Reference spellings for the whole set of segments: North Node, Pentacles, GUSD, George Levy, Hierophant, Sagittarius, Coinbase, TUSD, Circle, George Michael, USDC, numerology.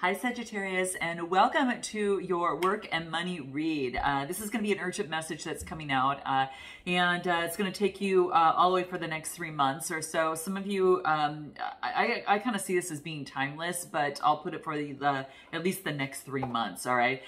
Hi Sagittarius, and welcome to your work and money read. This is going to be an urgent message that's coming out, and it's going to take you all the way for the next 3 months or so. Some of you, I kind of see this as being timeless, but I'll put it for the at least the next 3 months. All right.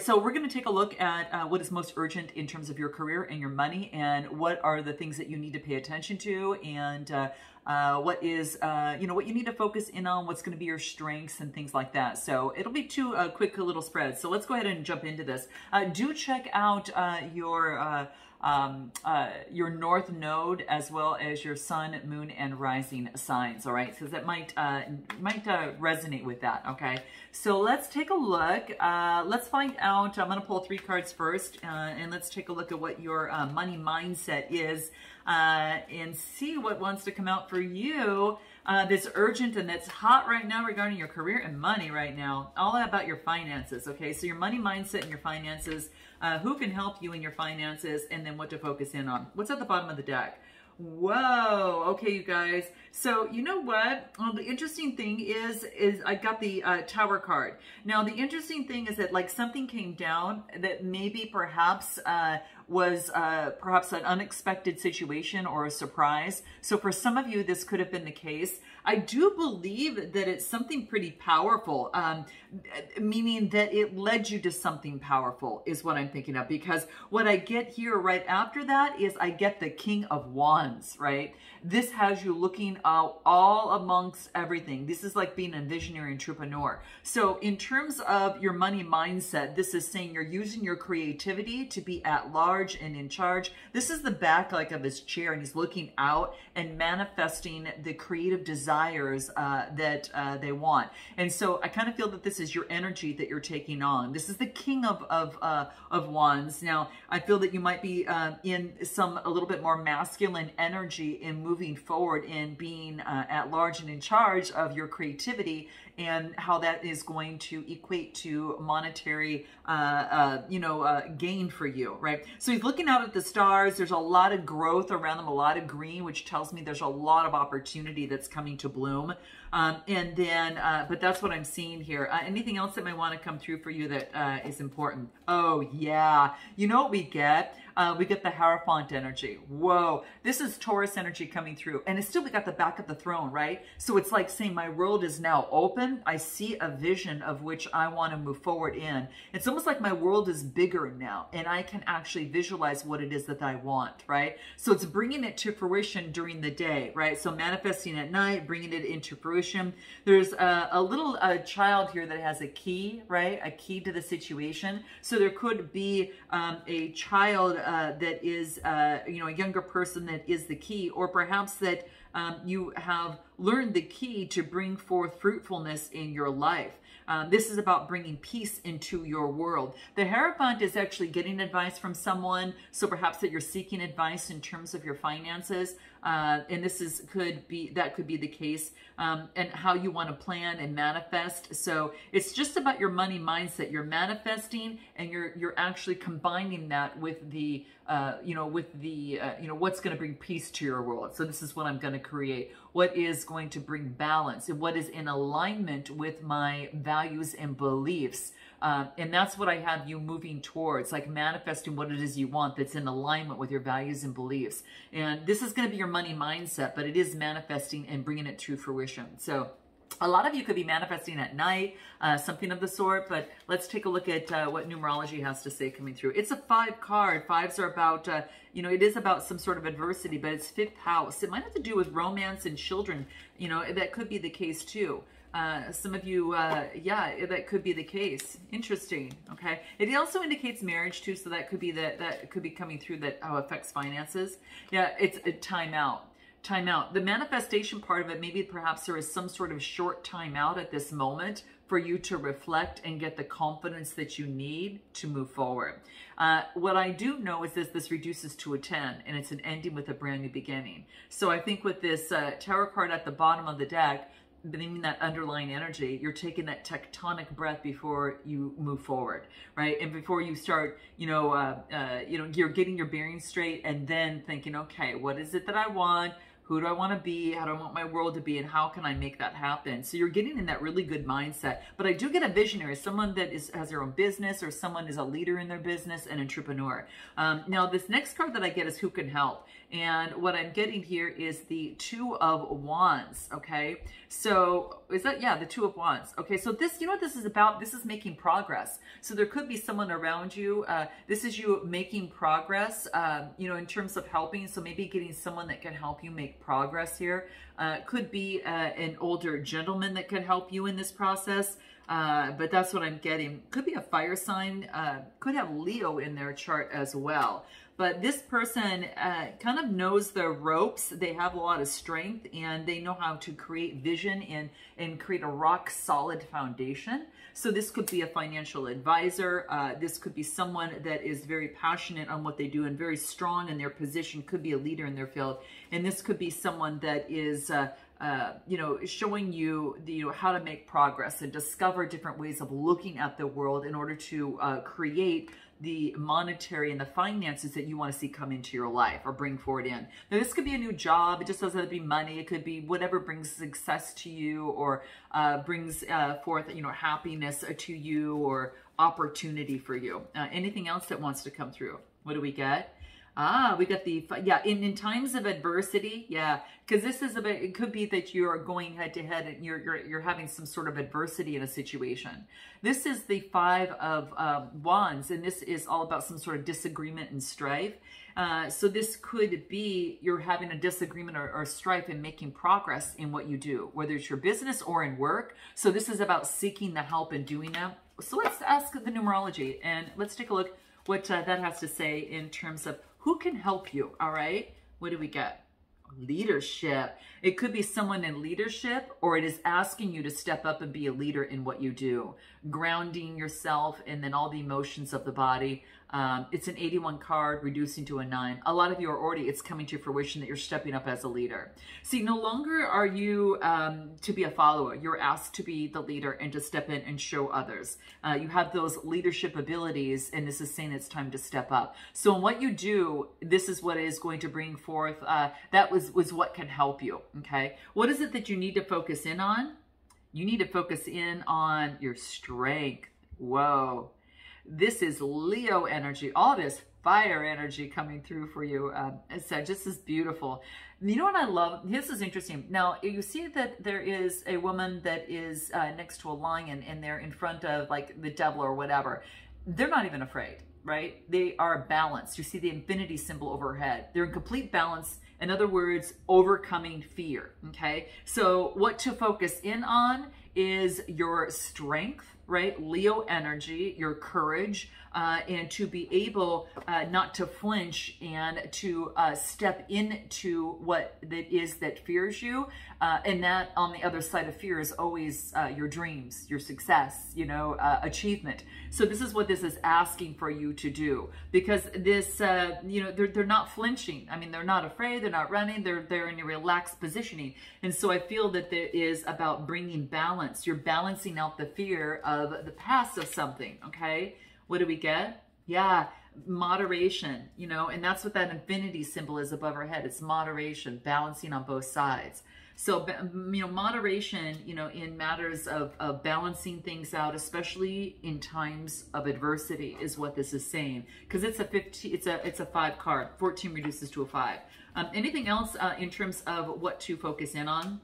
So we're going to take a look at what is most urgent in terms of your career and your money, and what are the things that you need to pay attention to, and what is, what you need to focus in on, what's going to be your strengths and things like that. So it'll be two quick little spreads. So let's go ahead and jump into this. Do check out your North Node as well as your Sun, Moon, and Rising signs. All right, so that might resonate with that. Okay, so let's take a look. Let's find out. I'm going to pull 3 cards first, and let's take a look at what your money mindset is, and see what wants to come out for you. That's urgent and that's hot right now regarding your career and money right now. All about your finances. Okay, so your money mindset and your finances. Who can help you in your finances, and then what to focus in on. What's at the bottom of the deck? Whoa. Okay, you guys. So you know what? Well, the interesting thing is I got the Tower card. Now, the interesting thing is that like something came down that maybe perhaps was perhaps an unexpected situation or a surprise. So for some of you, this could have been the case. I do believe that it's something pretty powerful, meaning that it led you to something powerful is what I'm thinking of, because what I get here right after that is I get the King of Wands, right? This has you looking out all amongst everything. This is like being a visionary entrepreneur. So in terms of your money mindset, this is saying you're using your creativity to be at large and in charge. This is the back like of his chair, and he's looking out and manifesting the creative desires that they want. And so I kind of feel that this is your energy that you're taking on. This is the King of Wands. Now I feel that you might be in a little bit more masculine energy in moving forward and being at large and in charge of your creativity, and how that is going to equate to monetary gain for you, right? So he's looking out at the stars. There's a lot of growth around them, a lot of green, which tells me there's a lot of opportunity that's coming to bloom. But that's what I'm seeing here. Anything else that might want to come through for you that is important? Oh, yeah. You know what we get? We get the Hierophant energy. Whoa. This is Taurus energy coming through. And it's still, we got the back of the throne, right? So it's like saying my world is now open. I see a vision of which I want to move forward in. It's almost like my world is bigger now, and I can actually visualize what it is that I want, right? So it's bringing it to fruition during the day, right? So manifesting at night, bringing it into fruition. There's a little child here that has a key, right? A key to the situation. So there could be a child that is, a younger person that is the key, or perhaps that you have learned the key to bring forth fruitfulness in your life. This is about bringing peace into your world. The Hierophant is actually getting advice from someone. So perhaps that you're seeking advice in terms of your finances. And this is, could be the case, and how you want to plan and manifest. So it's just about your money mindset. You're manifesting, and you're actually combining that with the, what's going to bring peace to your world. So this is what I'm going to create. What is going to bring balance, and what is in alignment with my values and beliefs. And that's what I have you moving towards, like manifesting what it is you want that's in alignment with your values and beliefs. And this is going to be your money mindset, but it is manifesting and bringing it to fruition. So a lot of you could be manifesting at night, something of the sort, but let's take a look at what numerology has to say coming through. It's a 5 card. 5s are about, it is about some sort of adversity, but it's 5th house. It might have to do with romance and children. You know, that could be the case too. Some of you, that could be the case. Interesting. Okay. It also indicates marriage too. So that could be coming through that affects finances. Yeah. It's a timeout. The manifestation part of it, maybe perhaps there is some sort of short time out at this moment for you to reflect and get the confidence that you need to move forward. What I do know is this reduces to a 10, and it's an ending with a brand new beginning. So I think with this Tower card at the bottom of the deck, meaning that underlying energy, you're taking that tectonic breath before you move forward, right? And before you start, you're getting your bearings straight, and then thinking, okay, what is it that I want? Who do I want to be? How do I want my world to be? And how can I make that happen? So you're getting in that really good mindset. But I do get a visionary, someone that has their own business, or someone is a leader in their business, an entrepreneur. Now, this next card that I get is who can help. And what I'm getting here is the Two of Wands, okay? So is that, yeah, the Two of Wands. Okay, so this, you know what this is about? This is making progress. So there could be someone around you. This is you making progress, you know, in terms of helping. So maybe getting someone that can help you make progress here. Could be an older gentleman that could help you in this process. But that's what I'm getting. Could be a fire sign, could have Leo in their chart as well. But this person kind of knows the ropes. They have a lot of strength, and they know how to create vision and create a rock solid foundation. So this could be a financial advisor. This could be someone that is very passionate on what they do and very strong in their position, could be a leader in their field. And this could be someone that is, you know, showing you, you know, how to make progress and discover different ways of looking at the world in order to create the monetary and the finances that you want to see come into your life or bring forward in. Now, this could be a new job. It just doesn't have to be money. It could be whatever brings success to you, or brings forth, you know, happiness to you, or opportunity for you. Anything else that wants to come through. What do we get? Ah, we got the, yeah, in times of adversity, yeah, because this is about, it could be that you are going head to head and you're having some sort of adversity in a situation. This is the Five of Wands, and this is all about some sort of disagreement and strife. So this could be you're having a disagreement or strife and making progress in what you do, whether it's your business or in work. So this is about seeking the help and doing that. So let's ask the numerology, and let's take a look what that has to say in terms of who can help you, all right? What do we get? Leadership. It could be someone in leadership, or it is asking you to step up and be a leader in what you do. Grounding yourself, and then all the emotions of the body. It's an 81 card, reducing to a 9. A lot of you are already, it's coming to fruition that you're stepping up as a leader. See, no longer are you to be a follower. You're asked to be the leader and to step in and show others. You have those leadership abilities, and this is saying it's time to step up. So in what you do, this is what is going to bring forth. That was what can help you, okay? What is it that you need to focus in on? You need to focus in on your strength. Whoa. This is Leo energy. All this fire energy coming through for you. Sag, this is beautiful. You know what I love? This is interesting. Now, you see that there is a woman that is next to a lion, and they're in front of like the devil or whatever. They're not even afraid, right? They are balanced. You see the infinity symbol overhead. They're in complete balance. In other words, overcoming fear, okay? So what to focus in on is your strength, right? Leo energy, your courage, and to be able not to flinch and to step into what that is that fears you. And that on the other side of fear is always your dreams, your success, you know, achievement. So this is what this is asking for you to do, because this, you know, they're not flinching. I mean, they're not afraid. They're not running. They're in a relaxed positioning. And so I feel that there is about bringing balance. You're balancing out the fear of the past of something. Okay. What do we get? Yeah. Moderation, you know, and that's what that infinity symbol is above our head. It's moderation, balancing on both sides. So, you know, moderation, you know, in matters of balancing things out, especially in times of adversity, is what this is saying. Because it's a 15, it's a 5 card. 14 reduces to a 5. Anything else in terms of what to focus in on?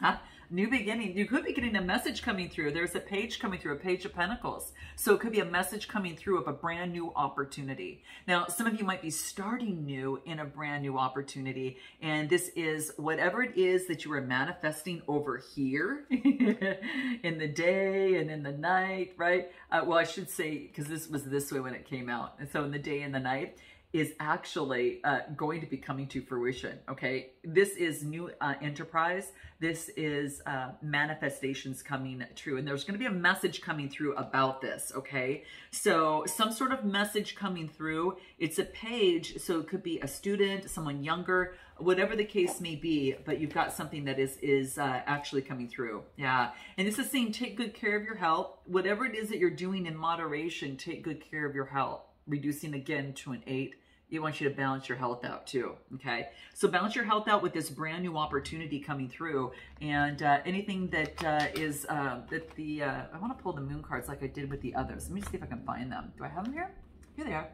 Huh? New beginning. You could be getting a message coming through. There's a page coming through, a page of pentacles. So it could be a message coming through of a brand new opportunity. Now, some of you might be starting new in a brand new opportunity. And this is whatever it is that you are manifesting over here in the day and in the night, right? Well, I should say, because this was this way when it came out. And so in the day and the night is actually going to be coming to fruition, okay? This is new enterprise. This is manifestations coming true. And there's going to be a message coming through about this, okay? So some sort of message coming through. It's a page, so it could be a student, someone younger, whatever the case may be, but you've got something that is actually coming through. Yeah. And this is saying take good care of your health. Whatever it is that you're doing in moderation, take good care of your health. Reducing again to an 8. It wants you to balance your health out too, okay? So balance your health out with this brand new opportunity coming through, and anything that I want to pull the moon cards like I did with the others. Let me see if I can find them. Do I have them here? Here they are.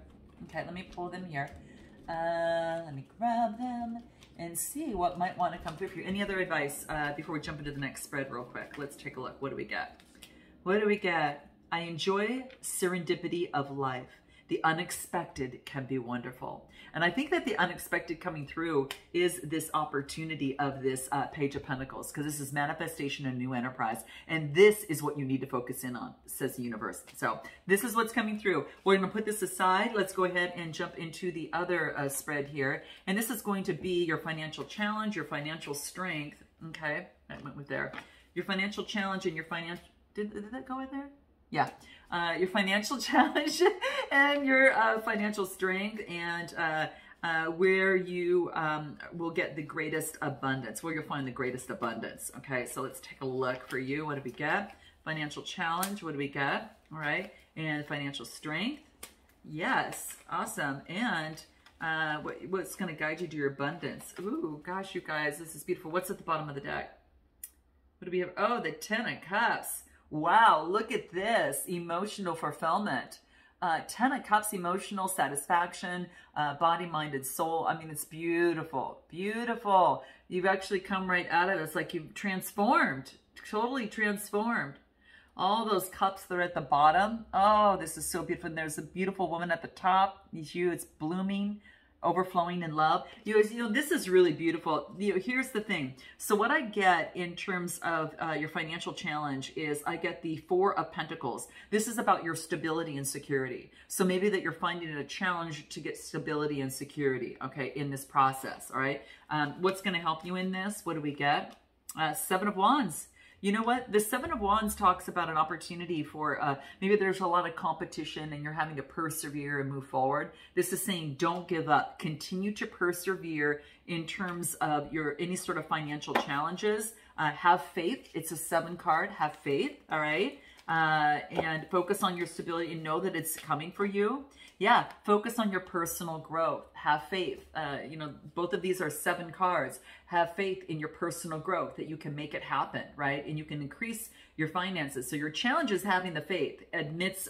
Okay, let me pull them here. Let me grab them and see what might want to come through for you. Any other advice before we jump into the next spread real quick? Let's take a look. What do we get? What do we get? I enjoy serendipity of life. The unexpected can be wonderful. And I think that the unexpected coming through is this opportunity of this Page of Pentacles, because this is manifestation and new enterprise. And this is what you need to focus in on, says the universe. So this is what's coming through. We're going to put this aside. Let's go ahead and jump into the other spread here. And this is going to be your financial challenge, your financial strength. Okay, that went with there. Your financial challenge and your financial... Did that go in there? Yeah, your financial challenge and your financial strength, and where you will get the greatest abundance, where you'll find the greatest abundance. Okay, so let's take a look for you. What do we get? Financial challenge, what do we get? All right, and financial strength. Yes, awesome. And what's going to guide you to your abundance? Ooh, gosh, you guys, this is beautiful. What's at the bottom of the deck? What do we have? Oh, the 10 of Cups. Wow, look at this. Emotional fulfillment. 10 of Cups, emotional satisfaction, body, mind, and soul. I mean, it's beautiful. Beautiful. You've actually come right out of this. Like you've transformed, totally transformed. All those cups that are at the bottom. Oh, this is so beautiful. And there's a beautiful woman at the top. It's you. It's blooming, overflowing in love. You guys, you know, this is really beautiful. You know, here's the thing. So what I get in terms of your financial challenge is I get the 4 of Pentacles. This is about your stability and security. So maybe that you're finding it a challenge to get stability and security, okay, in this process, all right? What's going to help you in this? What do we get? 7 of Wands. You know what? The 7 of Wands talks about an opportunity for maybe there's a lot of competition and you're having to persevere and move forward. This is saying don't give up. Continue to persevere in terms of your any sort of financial challenges. Have faith. It's a 7 card. Have faith. All right. And focus on your stability and know that it's coming for you. Yeah. Focus on your personal growth. Have faith. You know, both of these are 7 cards. Have faith in your personal growth that you can make it happen, right? And you can increase your finances. So your challenge is having the faith amidst,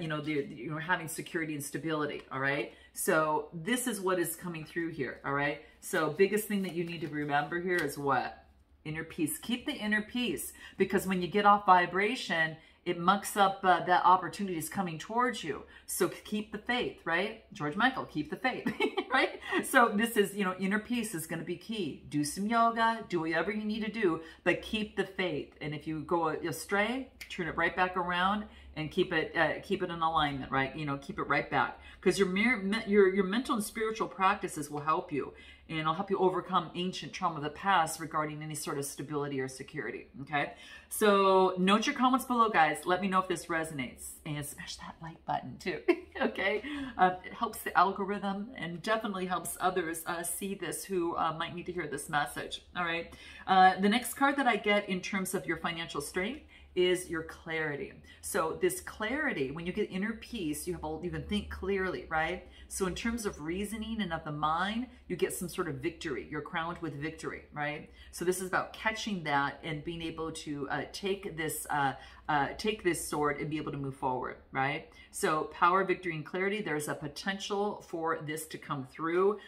you know, having security and stability. All right. So this is what is coming through here. All right. So biggest thing that you need to remember here is what? Inner peace. Keep the inner peace, because when you get off vibration, it mucks up that opportunity is coming towards you. So keep the faith, right? George Michael, keep the faith, right? So this is, you know, inner peace is going to be key. Do some yoga, do whatever you need to do, but keep the faith. And if you go astray, turn it right back around and keep it in alignment, right? You know, keep it right back, because your mental and spiritual practices will help you. And it'll help you overcome ancient trauma of the past regarding any sort of stability or security, okay? So note your comments below, guys. Let me know if this resonates. And smash that like button, too, okay? It helps the algorithm and definitely helps others see this who might need to hear this message, all right? The next card that I get in terms of your financial strength is your clarity. So this clarity, when you get inner peace, you can think clearly, right? So in terms of reasoning and of the mind, you get some sort of victory. You're crowned with victory, right? So this is about catching that and being able to take this sword and be able to move forward, right? So power, victory, and clarity. There's a potential for this to come through.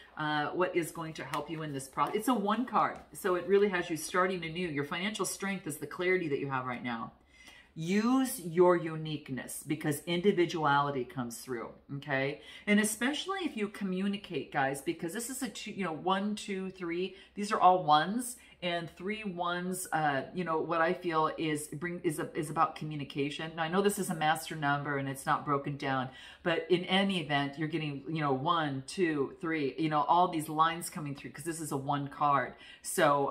What is going to help you in this process? It's a 1 card. So it really has you starting anew. Your financial strength is the clarity that you have right now. Use your uniqueness, because individuality comes through, okay? And especially if you communicate, guys, because this is a 1, 2, 3. These are all 1s, and 3 1s. You know what I feel is about communication. Now I know this is a master number and it's not broken down, but in any event, you're getting 1, 2, 3. You know, all these lines coming through, because this is a 1 card. So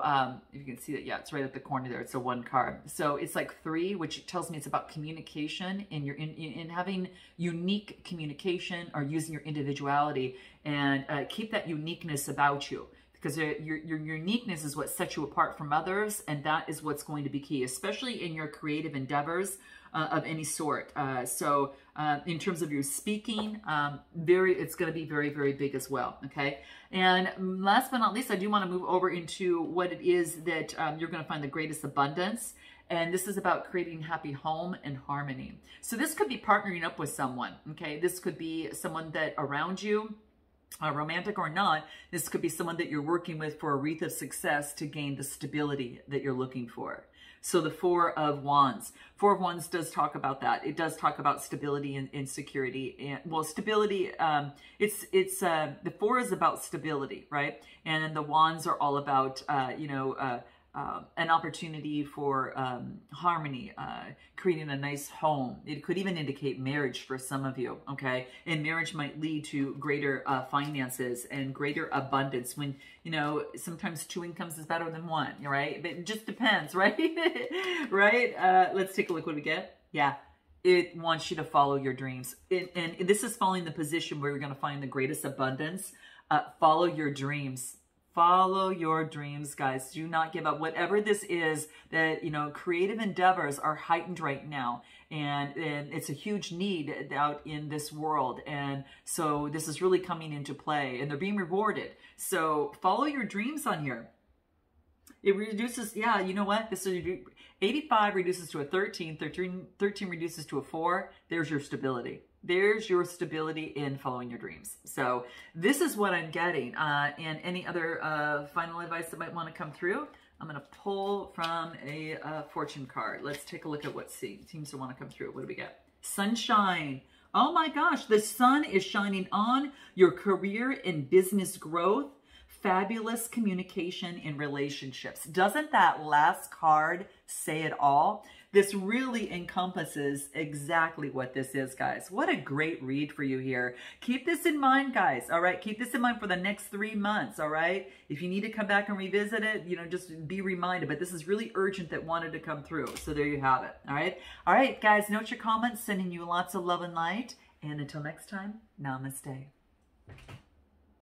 you can see that, yeah, it's right at the corner there. It's a 1 card. So it's like 3, which tells me it's about communication and you're in having unique communication or using your individuality and keep that uniqueness about you. because your uniqueness is what sets you apart from others, and that is what's going to be key, especially in your creative endeavors of any sort. So in terms of your speaking, it's going to be very, very big as well, okay? And last but not least, I do want to move over into what it is that you're going to find the greatest abundance. And this is about creating happy home and harmony. So this could be partnering up with someone, okay? This could be someone that around you, romantic or not. This could be someone that you're working with for a wreath of success to gain the stability that you're looking for. So the Four of Wands. Four of Wands does talk about that. It does talk about stability and security. And, well, stability, the Four is about stability, right? And the Wands are all about, an opportunity for harmony, creating a nice home. It could even indicate marriage for some of you, okay? And marriage might lead to greater finances and greater abundance when, you know, sometimes two incomes is better than one, right? But it just depends, right? Right? Let's take a look what we get. Yeah. It wants you to follow your dreams. And this is following the position where you're going to find the greatest abundance. Follow your dreams. Follow your dreams, guys. Do not give up. Whatever this is that, you know, creative endeavors are heightened right now. And it's a huge need out in this world. And so this is really coming into play and they're being rewarded. So follow your dreams on here. It reduces, yeah, you know what? This is 85 reduces to a 13. 13 reduces to a 4. There's your stability. There's your stability in following your dreams. So this is what I'm getting. And any other final advice that might want to come through, I'm going to pull from a fortune card. Let's take a look at what seems to want to come through. What do we get? Sunshine. Oh my gosh, the sun is shining on your career and business growth, fabulous communication and relationships. Doesn't that last card say it all? This really encompasses exactly what this is, guys. What a great read for you here. Keep this in mind, guys. All right. Keep this in mind for the next 3 months. All right. If you need to come back and revisit it, you know, just be reminded, but this is really urgent that wanted to come through. So there you have it. All right. All right, guys, note your comments, sending you lots of love and light. And until next time, namaste.